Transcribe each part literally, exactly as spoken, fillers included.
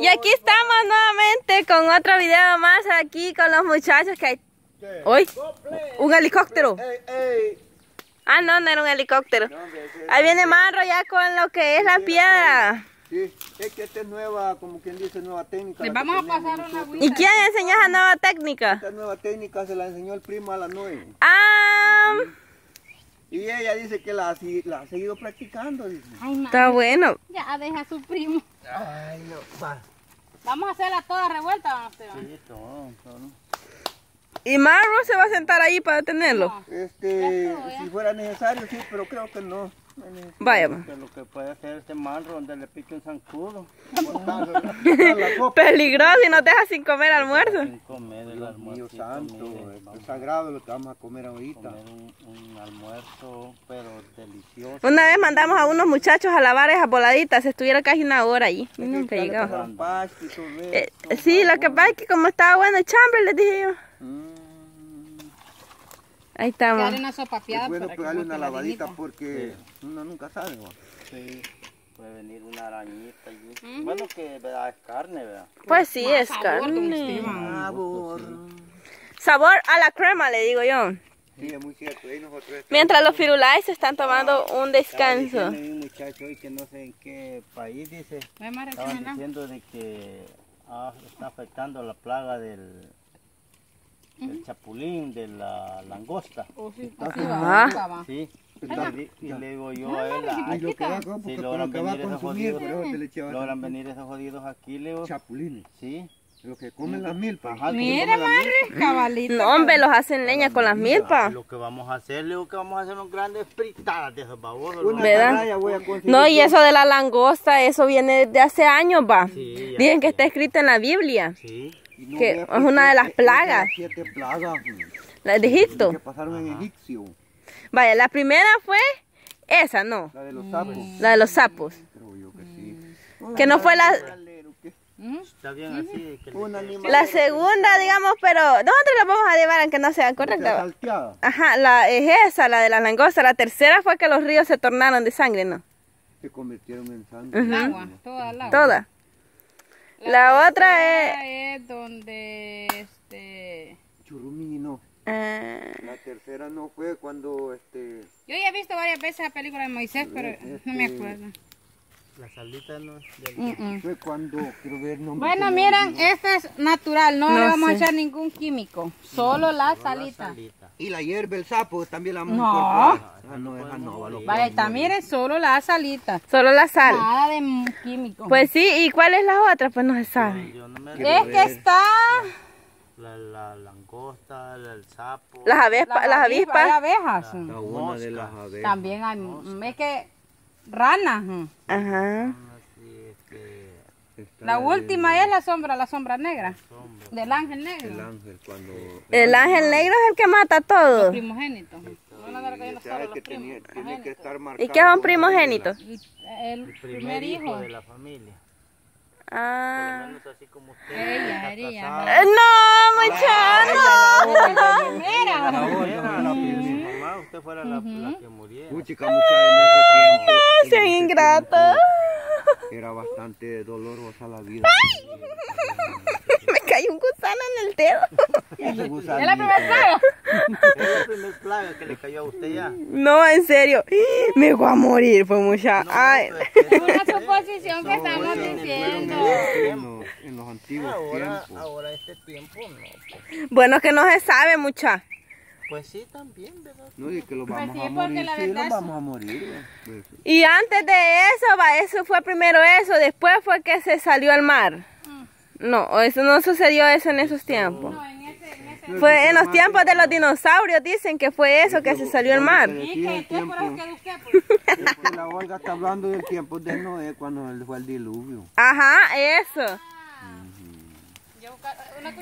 Y aquí estamos nuevamente con otro video más aquí con los muchachos que hay... ¡Uy! ¡Un helicóptero! Ah, no, no era un helicóptero. Ahí viene Marro ya con lo que es la piedra. Sí, es que esta es nueva, como quien dice, nueva técnica. Les vamos a pasar una agüita. ¿Y quién enseñó esa nueva técnica? Esta nueva técnica se la enseñó el primo a la Noé. Ah... Y ella dice que la, la ha seguido practicando. Dice. Ay, no. Está bueno. Ya deja a su primo. Ay, no. Va. Vamos a hacerla toda revuelta, Esteban. Sí, todo, todo. ¿Y Marro se va a sentar ahí para detenerlo? No. Este, estuvo, si fuera necesario, sí, pero creo que no. Vaya, que lo que puede hacer este Marro, donde le pique un zancudo. Peligroso y nos deja sin comer almuerzo. Sin comer el almuerzo. Dios santo, es sagrado lo que vamos a comer ahorita. Comer un, un almuerzo, pero delicioso. Una vez mandamos a unos muchachos a lavar esas voladitas, estuvieron casi una hora allí. Y nunca llegaba. Eh, sí, lo que pasa es que como estaba bueno el chambre, les dije yo. Mm. Ahí estamos. Pegarle una sopapeada. Puedo pegarle una lavadita la porque sí. Uno nunca sabe. ¿No? Sí, puede venir una arañita. Y... Uh -huh. Bueno, que ¿verdad? Es carne, ¿verdad? Pues sí, ah, es sabor, carne. Sabor. Sabor a la crema, le digo yo. Sí, es muy cierto. Ahí nosotros estamos... Mientras los firulais están tomando ah, un descanso. Hay un muchacho hoy que no sé en qué país dice. Estaban diciendo de que ah, está afectando la plaga del... el uh-huh. chapulín, de la langosta. Oh, sí. Entonces, ah. Sí. Entonces, y le digo yo a él, ay, lo que va, si logran lo venir esos jodidos, logran venir esos jodidos aquí, le digo. Chapulines. Sí. Lo que comen las milpas. Mira, madre, cabalito. No, hombre, los hacen leña con las milpas. Lo que vamos a hacer, le digo que vamos a hacer unos grandes fritadas de esos babosos. ¿Verdad? No, y eso de la langosta, eso viene de hace años, va. Sí, dicen que está escrito en la Biblia. Sí. No que es una de las plagas. Siete plagas. La de Egipto. Que pasaron en Egipcio. Vaya, la primera fue esa, ¿no? La de los sapos. Mm. La de los sapos. Creo yo que sí. Mm. Que no fue la... Está bien así. Que le... La segunda, digamos, pero... Nosotros la vamos a llevar aunque no sea correcta. Ajá, la es esa, la de las langostas. La tercera fue que los ríos se tornaron de sangre, ¿no? Se convirtieron en sangre. Uh-huh. Agua, toda el agua. Toda. La, la otra es... es donde este... Churumí no. Ah. La tercera no fue cuando este... Yo ya he visto varias veces la película de Moisés, pero este... no me acuerdo. La salita no es de ahí. Uh -uh. Fue cuando... Quiero ver, no bueno, miren, esta es natural, no, no le vamos sé. a echar ningún químico. Solo no, la, salita. la salita. Y la hierba, el sapo, también la vamos no. a ah, no, no, no, no, vale, está, miren, solo la salita. Solo la sal. Nada de químico. Pues sí, ¿y cuál es la otra? Pues no se sabe. No, no es que está... La, la, la langosta, la, el sapo... Las, la, las avispas. Hay abejas. La, la una de las abejas. También hay... Mosca. Es que... Ranas. Ajá. La última es la sombra, la sombra negra. Del ángel negro. El ángel, cuando... el ángel negro es el que mata a todos. Los primogénitos. ¿Y qué son primogénitos? El primer hijo de la familia. Ah. No, muchachos. Usted fuera la, uh -huh. la que muriera. Uy, chica, mucha en ese tiempo. No, sean ingratos. Era bastante dolorosa la vida. ¡Ay! Me cayó un gusano en el dedo. ¿Es la primera plaga? ¿Es la primera plaga que le cayó a usted ya? No, en serio. Me voy a morir, pues mucha. No, ay. Es una suposición que estamos diciendo. En, en los antiguos ahora, tiempos. Ahora, este tiempo, no. Bueno, que no se sabe, mucha. Pues sí, también, ¿verdad? No, y que lo vamos pues sí, a morir, la sí, lo vamos a morir. Pues sí. Y antes de eso, va, eso fue primero eso, después fue que se salió al mar. Mm. No, eso no sucedió eso en esos tiempos. No, en ese, en ese... Fue en los tiempos de los dinosaurios, dicen que fue eso, que se salió al mar. La Olga está hablando del tiempo de Noé, cuando fue el diluvio. Ajá, eso.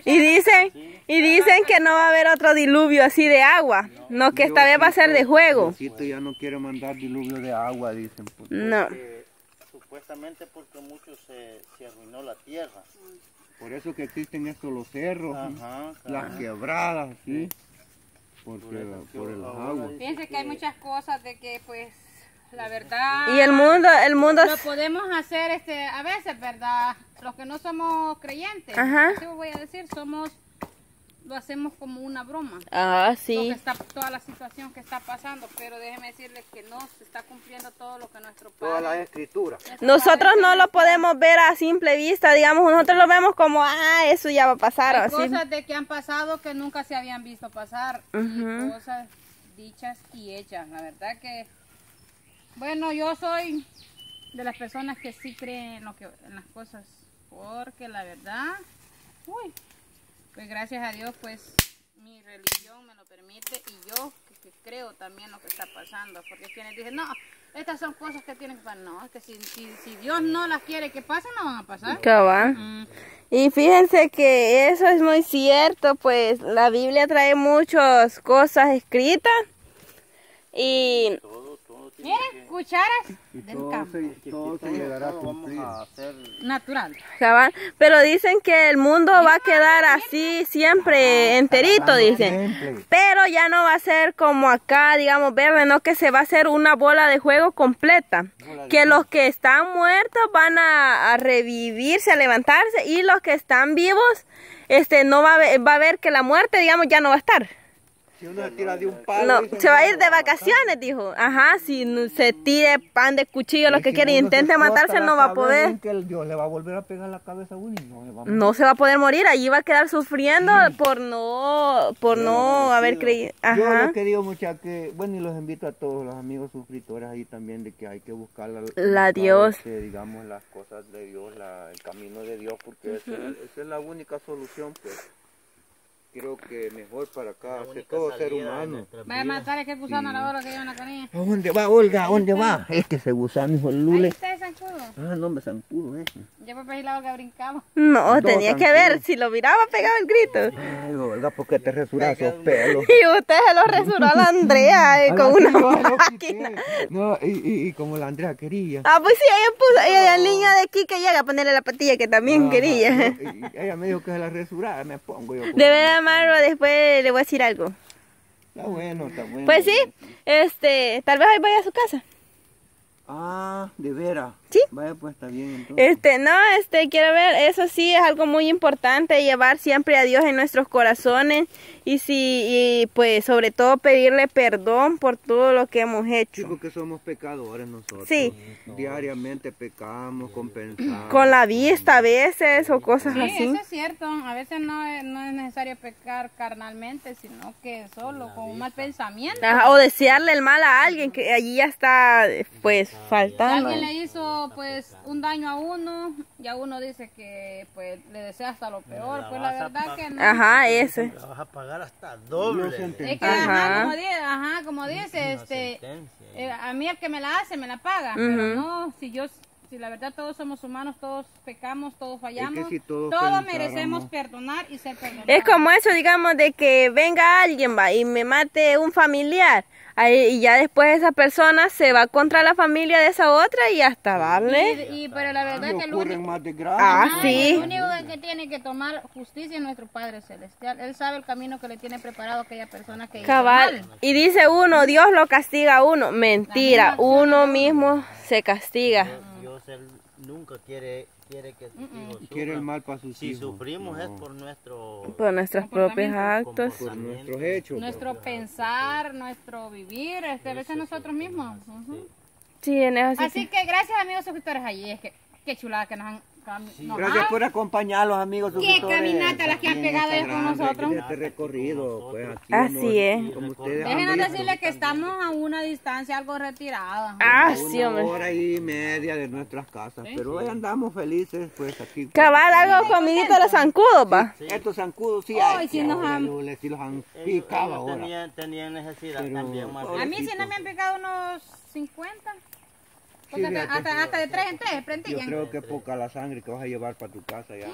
Y dicen, y dicen que no va a haber otro diluvio así de agua, no que esta vez va a ser de juego. Ya no quiere mandar diluvio de agua, dicen. Porque, no. Eh, supuestamente porque mucho se, se arruinó la tierra. Por eso que existen estos los cerros, ajá, ¿sí? Las quebradas, ¿sí? Porque, por, por el agua. Piense que hay muchas cosas de que pues la verdad. Y el mundo, el mundo... Lo podemos hacer este, a veces, ¿verdad? Los que no somos creyentes, ajá, ¿sí voy a decir? Somos... Lo hacemos como una broma. Ah, sí. Lo que está, toda la situación que está pasando, pero déjeme decirles que no se está cumpliendo todo lo que nuestro padre... Toda la escritura. Nosotros no lo podemos ver a simple vista, digamos, nosotros lo vemos como, ah, eso ya va a pasar. Hay cosas de que han pasado que nunca se habían visto pasar, uh-huh, y cosas dichas y hechas. La verdad que, bueno, yo soy de las personas que sí creen en, lo que, en las cosas, porque la verdad, uy... Pues gracias a Dios, pues mi religión me lo permite y yo que, que creo también lo que está pasando. Porque quienes dicen, no, estas son cosas que tienen que pasar. No, es que si, si, si Dios no las quiere que pasen, no van a pasar. Cabal. Mm. Y fíjense que eso es muy cierto, pues la Biblia trae muchas cosas escritas. Y... Todo, todo tiene miren, que... cucharas y del todo campo. Se, todo se llegará a cumplir. Natural. Cabal. Pero dicen que el mundo va a quedar así siempre enterito, dicen. Pero ya no va a ser como acá, digamos, verde, no, que se va a hacer una bola de juego completa. Que los que están muertos van a, a revivirse, a levantarse, y los que están vivos, este, no va a ver, va a ver que la muerte, digamos, ya no va a estar. Si uno se tira de un palo... No, se va a ir de vacaciones, dijo. Ajá, si se tire pan de cuchillo, lo que quiera, intente matarse, no va a poder. Dios le va a volver a pegar la cabeza a uno y no le va a morir. No se va a poder morir, allí va a quedar sufriendo por no por no haber creído. Yo lo que digo, muchachos, bueno, y los invito a todos los amigos suscriptores ahí también, de que hay que buscar la Dios. Digamos, las cosas de Dios, el camino de Dios, porque esa es la única solución, pues. Creo que mejor para cada todo ser humano. Va a matar a ese gusano a la hora que lleva una canilla. ¿Dónde va, Olga? ¿Dónde va? Es que ese gusano, hijo el lule. ¿Ahí está el zancudo? Ah, no, me zancudo, eh. Yo me pegué la Olga, brincaba. No, tenía que ver. Si lo miraba, pegaba el grito. Ay, Olga, ¿por qué te resurás esos pelos? Y usted se los resuró a la Andrea con una máquina. No, y como la Andrea quería. Ah, pues sí, ella puso. Ella, la niña de aquí que llega a ponerle la patilla que también quería. Ella me dijo que se la resurara, me pongo yo. De verdad, Marlo, después le voy a decir algo. Está bueno, está bueno. Pues sí, este, tal vez hoy vaya a su casa. Ah, de veras. Sí. Vaya, pues está bien entonces. Este, no, este, quiero ver, eso sí es algo muy importante, llevar siempre a Dios en nuestros corazones. Y sí, y pues sobre todo pedirle perdón por todo lo que hemos hecho. Sí, porque somos pecadores nosotros. Sí. Diariamente pecamos, compensamos. Con la vista a veces o cosas sí, así. Sí, eso es cierto. A veces no es, no es necesario pecar carnalmente, sino que solo la con vista. Un mal pensamiento. Ajá, o desearle el mal a alguien, que allí ya está, pues, faltando. Alguien le hizo, pues, un daño a uno y a uno dice que, pues, le desea hasta lo peor. La pues la verdad que no. Ajá, ese. La vas a pagar hasta doble. Es que, ajá. Ajá, como dice, ajá, como dice este, eh, a mí el que me la hace me la paga, uh-huh. Pero no, si yo, si la verdad todos somos humanos, todos pecamos, todos fallamos, es que si todos, todos merecemos perdonar y ser perdonados. Es como eso, digamos, de que venga alguien va y me mate un familiar. Ahí, y ya después esa persona se va contra la familia de esa otra y hasta vale. Y, y pero la verdad que el único, ah, ah, sí. El único que tiene que tomar justicia es nuestro Padre Celestial. Él sabe el camino que le tiene preparado a aquella persona que cabal. Hizo mal. Y dice uno, Dios lo castiga a uno. Mentira, uno mismo se castiga. Dios, Dios él nunca quiere... Quiere, que uh-uh. quiere el mal para sus si hijos. Si sufrimos no. es por nuestro... Por nuestros propios actos. Por nuestros hechos. Nuestro pensar, sí. nuestro vivir, este, a veces nosotros mismos. Uh-huh. Sí, en eso sí. Así sí. que gracias amigos suscriptores allí. Es que qué chulada que nos han... Sí. Nos gracias han... por acompañar a los amigos suscriptores. Qué caminata las que han pegado ellos con nosotros. Este recorrido, pues, aquí así uno, es. Como ustedes déjenos decirles que estamos a una distancia algo retirada. Ah, una sí, hombre. Hora y media de nuestras casas, ¿sí? Pero hoy andamos felices, pues, aquí. Cabal, algo comidito de los zancudos, va. Sí, sí. Estos zancudos sí hay. Hoy sí nos han... Sí los han picado ahora. Tenían, tenían necesidad pero, también. Más a mí sí no me han picado unos cincuenta. Sí, hasta, hasta de tres en tres, prendí. Yo creo que poca la sangre que vas a llevar para tu casa ya.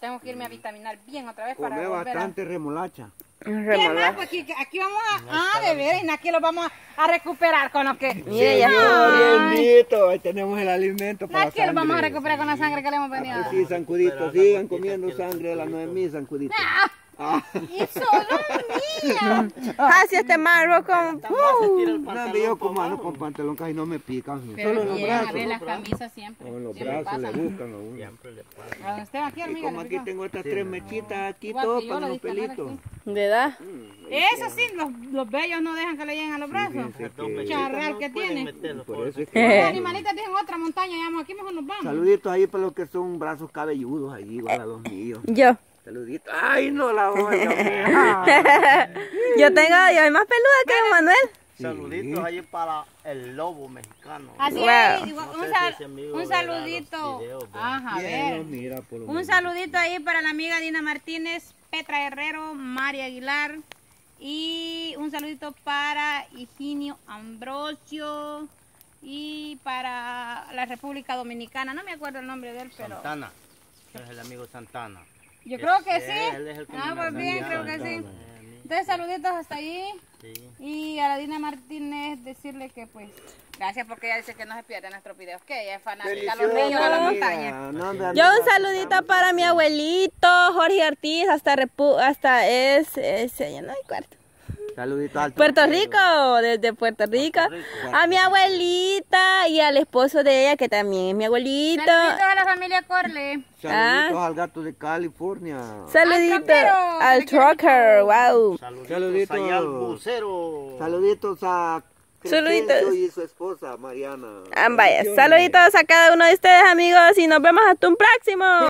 Tengo que irme a vitaminar bien otra vez. Come para volver bastante a... remolacha. Remolacha. Más, aquí, aquí vamos a... No ah, de veras, aquí lo vamos a, a recuperar con lo que... Mire, ya. Bienito, ahí tenemos el alimento para aquí la sangre. Aquí lo vamos a recuperar con la sangre que le hemos venido. Sí, zancuditos, sigan comiendo sangre de la Noemí, zancuditos. Y solo el mío. Así este marro con... Uh, no, yo con mano con pantalón casi no me pican. Solo los brazos. A ver, las camisas siempre. Con los brazos le buscan a uno. Siempre le pasan. Y como aquí tengo estas tres mechitas aquí, todo con los pelitos. ¿De edad? Eso sí, los, los bellos no dejan que le lleguen a los brazos. Charral que tiene. Los animalitos tienen otra montaña, digamos, aquí mejor nos vamos. Saluditos ahí para los que son brazos cabelludos, allí igual a los míos. Yo. Saluditos. Ay, no la voy a... Yo tengo, yo hay más peluda que bueno, Manuel. Saluditos allí para el lobo mexicano. Así wow. Es, igual, no un, sal, si un saludito. Videos, ajá, ver. Mira, por un menos. Saludito ahí para la amiga Dina Martínez, Petra Herrero, María Aguilar. Y un saludito para Higinio Ambrosio y para la República Dominicana. No me acuerdo el nombre de él, pero... Santana. Es el amigo Santana. Yo creo que sí. Él es el ah, pues bien, creo que sí. Entonces, saluditos hasta allí. Sí. Y a la Dina Martínez decirle que pues... Gracias porque ella dice que no se pierde nuestros videos, que ella es fanática a los niños de la montaña. No, no, no, yo un saludito no, para mi abuelito, Jorge Artiz, hasta Repu hasta es, es no hay cuarto. Saludito a Puerto Rico, desde Puerto Rico. Puerto Rico. A mi abuelita y al esposo de ella, que también es mi abuelito. Saluditos a la familia Corle. Saluditos ah. al gato de California. Saluditos al trucker, wow. Saluditos, saluditos a al bucero. Saluditos a... Saluditos. Y su esposa, Mariana. Ambas. Saluditos a cada uno de ustedes, amigos, y nos vemos hasta un próximo.